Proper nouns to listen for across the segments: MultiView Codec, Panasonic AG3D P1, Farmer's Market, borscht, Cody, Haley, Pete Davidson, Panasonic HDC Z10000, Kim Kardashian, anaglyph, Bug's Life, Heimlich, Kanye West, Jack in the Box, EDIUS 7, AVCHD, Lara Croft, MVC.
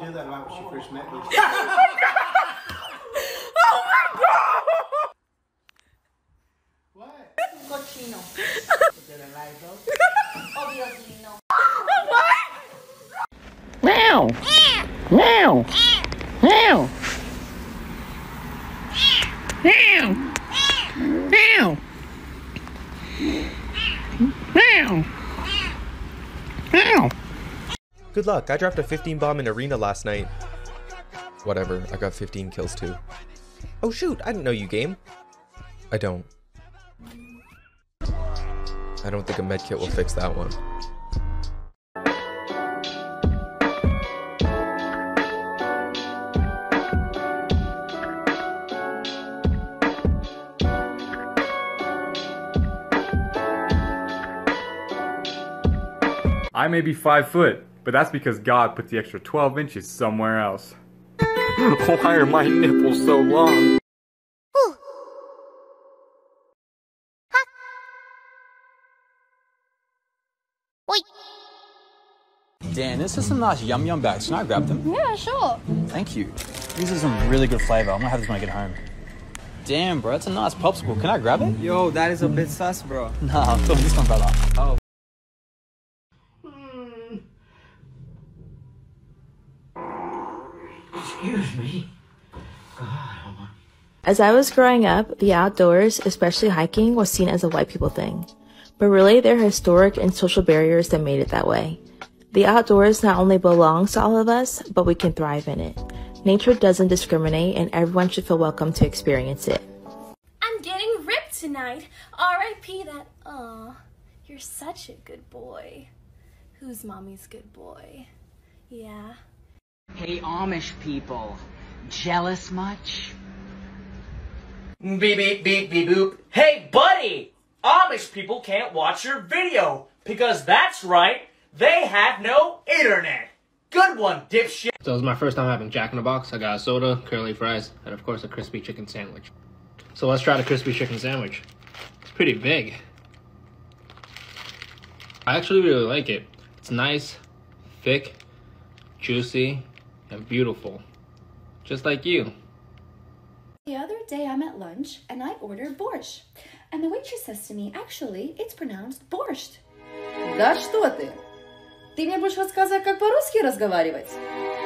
to do that a lot when she first met me. Oh my God! What? Cochino. Obvio que no. What? Meow. Meow. Meow. Meow. Meow. Meow. Meow. Good luck, I dropped a 15 bomb in arena last night. Whatever, I got 15 kills too. Oh shoot, I didn't know you game. I don't. I don't think a medkit will fix that one. I may be 5 foot, but that's because God put the extra 12 inches somewhere else. Why are my nipples so long? Dan, this is some nice yum yum bags. Can I grab them? Yeah, sure. Thank you. These are some really good flavor. I'm gonna have this when I get home. Damn, bro, that's a nice popsicle. Can I grab it? Yo, that is a bit sus, bro. Nah, I'm filming this one, brother. Oh. Excuse me. God. As I was growing up, the outdoors, especially hiking, was seen as a white people thing. But really, there are historic and social barriers that made it that way. The outdoors not only belongs to all of us, but we can thrive in it. Nature doesn't discriminate, and everyone should feel welcome to experience it. I'm getting ripped tonight. R.I.P. that. Aw, you're such a good boy. Who's mommy's good boy? Yeah. Hey, Amish people, jealous much? Beep, beep, beep, beep, boop. Hey, buddy! Amish people can't watch your video, because that's right, they have no internet. Good one, dipshit. So it was my first time having Jack in the Box. I got a soda, curly fries, and of course a crispy chicken sandwich. So let's try the crispy chicken sandwich. It's pretty big. I actually really like it. It's nice, thick, juicy, and beautiful, just like you. The other day I'm at lunch and I ordered borscht, and the waitress says to me, actually, it's pronounced borscht. Да что ты? Ты мне будешь рассказывать, как по-русски разговаривать?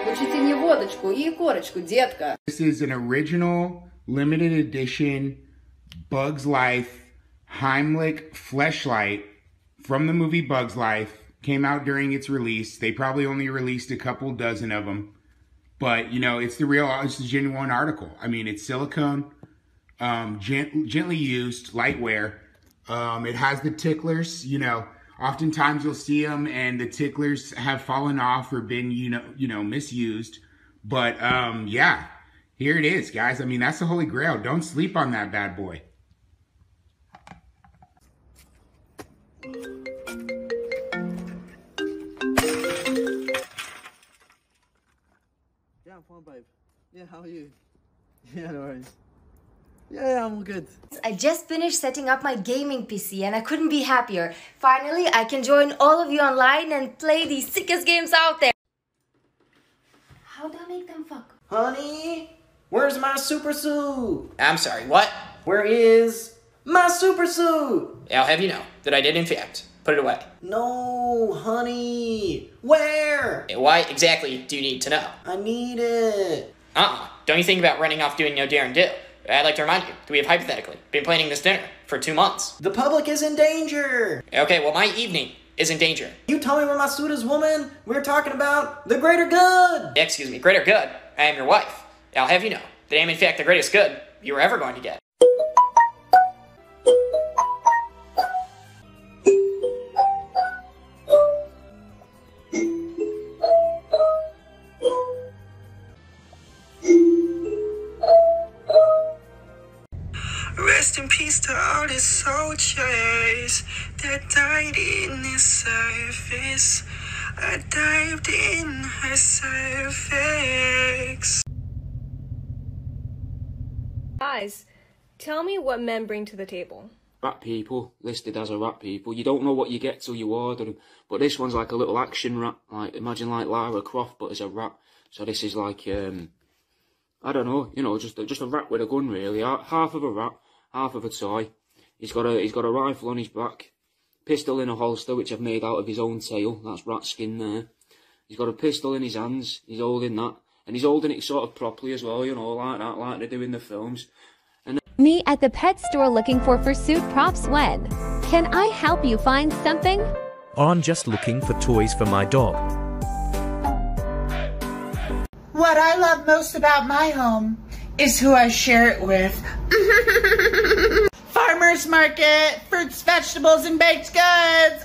Учите мне водочку и корочку, детка. This is an original, limited edition, Bug's Life, Heimlich fleshlight from the movie Bug's Life. Came out during its release. They probably only released a couple dozen of them. But, you know, it's the real, it's the genuine article. I mean, it's silicone, gently used, light wear. It has the ticklers, you know. Oftentimes you'll see them and the ticklers have fallen off or been, you know, misused. But, yeah, here it is, guys. I mean, that's the holy grail. Don't sleep on that bad boy. Yeah, I'm fine, babe. Yeah, how are you? Yeah, no worries. Yeah, I'm all good. I just finished setting up my gaming PC and I couldn't be happier. Finally, I can join all of you online and play the sickest games out there. How do I make them fuck? Honey, where's my super suit? I'm sorry, what? Where is my super suit? I'll have you know that I did, in fact, put it away. No, honey. Where? Why exactly do you need to know? I need it. Don't you think about running off doing no dare and do. I'd like to remind you that we have hypothetically been planning this dinner for 2 months. The public is in danger. Okay, well, my evening is in danger. You tell me where my suit is, woman. We're talking about the greater good. Excuse me, greater good. I am your wife. I'll have you know that I am, in fact, the greatest good you were ever going to get. Soldiers that died in his service, I dived in her cervix. Guys, tell me what men bring to the table. rat people, listed as a rat people. You don't know what you get till you order them. But this one's like a little action rat. Like, imagine like Lara Croft, but as a rat. So this is like, I don't know, you know, just a rat with a gun, really. Half of a rat, half of a toy. He's got a rifle on his back, pistol in a holster, which I've made out of his own tail. That's rat skin there. He's got a pistol in his hands. He's holding that, and he's holding it sort of properly as well, you know, like that, like they do in the films. And me at the pet store looking for fursuit props. When can I help you find something? I'm just looking for toys for my dog. What I love most about my home is who I share it with. Farmer's Market, fruits, vegetables, and baked goods.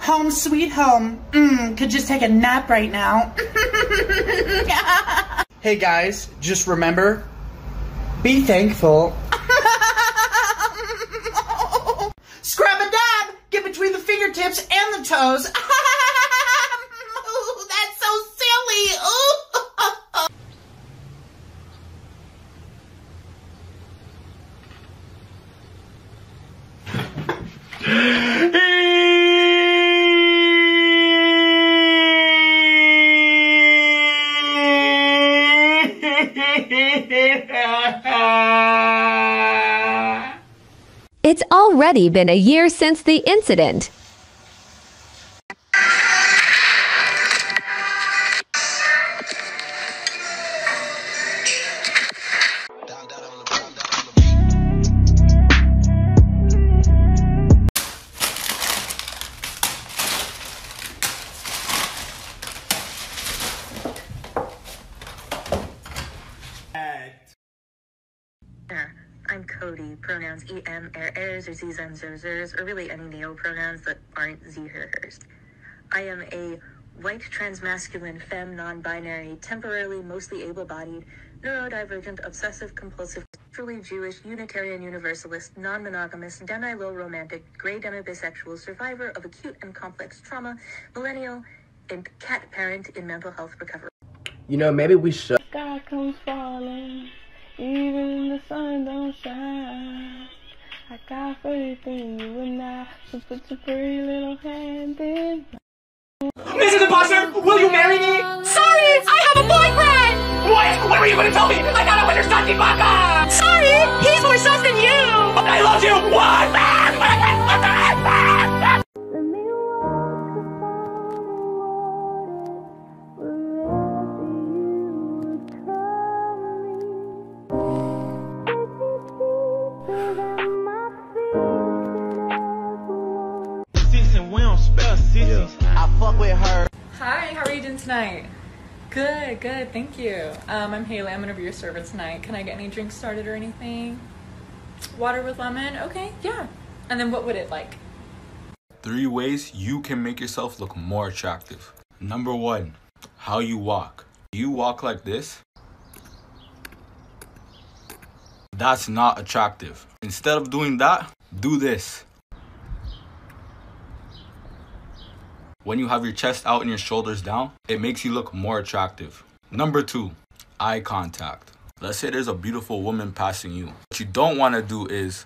Home sweet home. Could just take a nap right now. Hey guys, just remember, be thankful. Scrub a dab, get between the fingertips and the toes. Ooh, that's so silly. Ooh. It's already been a year since the incident. I'm Cody, pronouns he, em, ers, or z's, ems, zers, or really any neo-pronouns that aren't z, her, hers. I am a white, transmasculine, femme, non-binary, temporarily mostly able-bodied, neurodivergent, obsessive-compulsive, truly Jewish, Unitarian Universalist, non-monogamous, demi-low romantic, gay demi-bisexual, survivor of acute and complex trauma, millennial, and cat parent in mental health recovery. You know, maybe we should... God comes falling. Even the sun don't shine, I got faith in you and I, so put your pretty little hand in. Mrs. Imposter, will you marry me? Sorry, I have a boyfriend! What? What were you gonna tell me? I thought I was your Santi Baka! Sorry, he's more sus than you! But I love you! What? Hi, how are you doing tonight? Good, good, thank you. I'm Haley, I'm gonna be your server tonight. Can I get any drinks started or anything? Water with lemon? Okay, yeah. And then what would it like? 3 ways you can make yourself look more attractive. Number 1, how you walk. You walk like this. That's not attractive. Instead of doing that, do this. When you have your chest out and your shoulders down, it makes you look more attractive. Number 2, eye contact. Let's say there's a beautiful woman passing you. What you don't want to do is,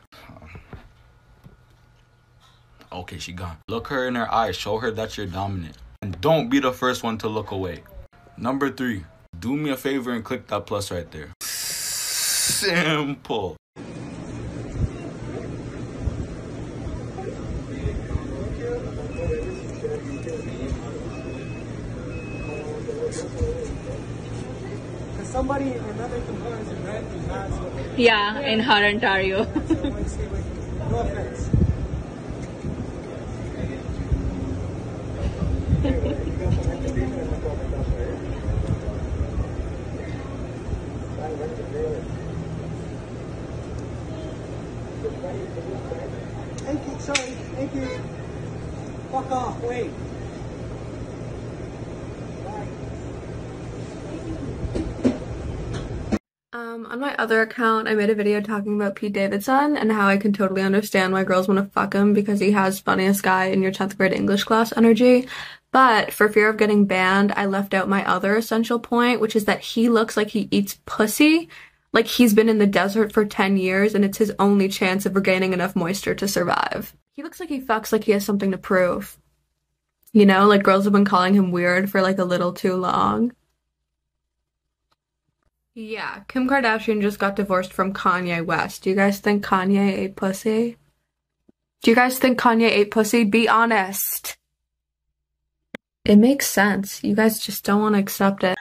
okay, she gone. Look her in her eyes, show her that you're dominant. And don't be the first one to look away. Number 3, do me a favor and click that plus right there. Simple. Somebody in another component in red is not so. Yeah, in Hot Ontario. No offense. Thank you, sorry, thank you. Fuck off, wait. On my other account, I made a video talking about Pete Davidson and how I can totally understand why girls want to fuck him because he has funniest guy in your 10th grade English class energy. But for fear of getting banned, I left out my other essential point, which is that he looks like he eats pussy. Like, he's been in the desert for 10 years, and it's his only chance of regaining enough moisture to survive. He looks like he fucks like he has something to prove. You know, like, girls have been calling him weird for, like, a little too long. Yeah, Kim Kardashian just got divorced from Kanye West. Do you guys think Kanye ate pussy? Do you guys think Kanye ate pussy? Be honest. It makes sense. You guys just don't want to accept it.